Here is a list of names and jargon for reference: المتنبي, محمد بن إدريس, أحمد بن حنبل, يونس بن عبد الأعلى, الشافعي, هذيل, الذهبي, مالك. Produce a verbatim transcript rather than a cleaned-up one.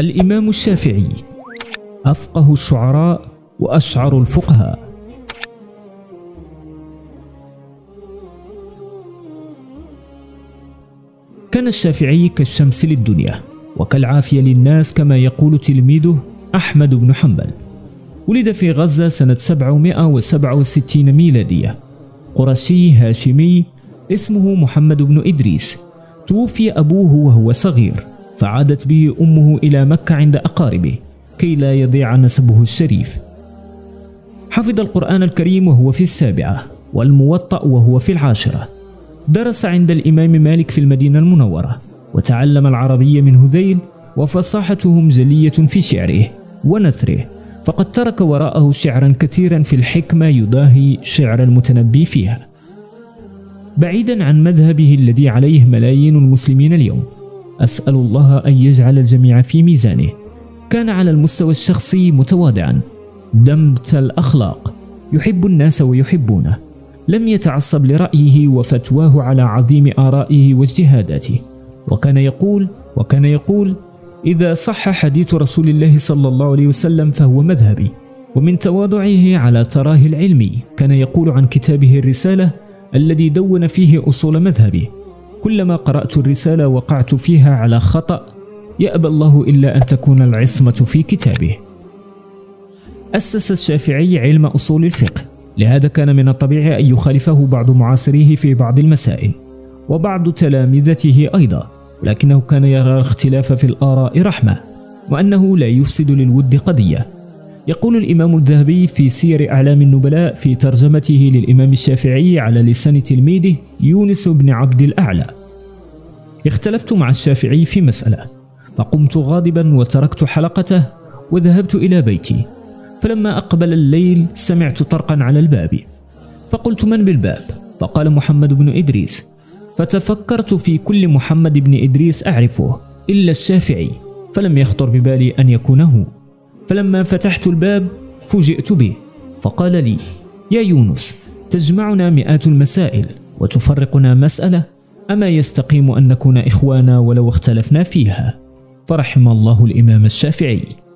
الإمام الشافعي أفقه الشعراء وأشعر الفقهاء. كان الشافعي كالشمس للدنيا وكالعافية للناس، كما يقول تلميذه أحمد بن حنبل. ولد في غزة سنة سبعمائة وسبعة وستين ميلادية، قرشي هاشمي، اسمه محمد بن إدريس. توفي أبوه وهو صغير، فعادت به أمه إلى مكة عند أقاربه كي لا يضيع نسبه الشريف. حفظ القرآن الكريم وهو في السابعة، والموطأ وهو في العاشرة. درس عند الإمام مالك في المدينة المنورة، وتعلم العربية من هذيل، وفصاحته جلية في شعره ونثره، فقد ترك وراءه شعرا كثيرا في الحكمة يضاهي شعر المتنبي فيها. بعيدا عن مذهبه الذي عليه ملايين المسلمين اليوم، أسأل الله أن يجعل الجميع في ميزانه. كان على المستوى الشخصي متواضعا دمت الأخلاق، يحب الناس ويحبونه، لم يتعصب لرأيه وفتواه على عظيم آرائه واجتهاداته. وكان يقول وكان يقول إذا صح حديث رسول الله صلى الله عليه وسلم فهو مذهبي. ومن تواضعه على ثراه العلمي كان يقول عن كتابه الرسالة الذي دون فيه أصول مذهبه: كلما قرأت الرسالة وقعت فيها على خطأ، يأبى الله إلا أن تكون العصمة في كتابه. أسس الشافعي علم أصول الفقه، لهذا كان من الطبيعي أن يخالفه بعض معاصريه في بعض المسائل وبعض تلامذته أيضا، لكنه كان يرى الاختلاف في الآراء رحمة، وأنه لا يفسد للود قضية. يقول الإمام الذهبي في سير أعلام النبلاء في ترجمته للإمام الشافعي على لسان تلميذه يونس بن عبد الأعلى: اختلفت مع الشافعي في مسألة، فقمت غاضبا وتركت حلقته وذهبت إلى بيتي، فلما أقبل الليل سمعت طرقا على الباب، فقلت: من بالباب؟ فقال: محمد بن إدريس. فتفكرت في كل محمد بن إدريس أعرفه إلا الشافعي، فلم يخطر ببالي أن يكون هو. فلما فتحت الباب فوجئت به، فقال لي: يا يونس، تجمعنا مئات المسائل وتفرقنا مسألة، أما يستقيم أن نكون إخوانا ولو اختلفنا فيها؟ فرحم الله الإمام الشافعي.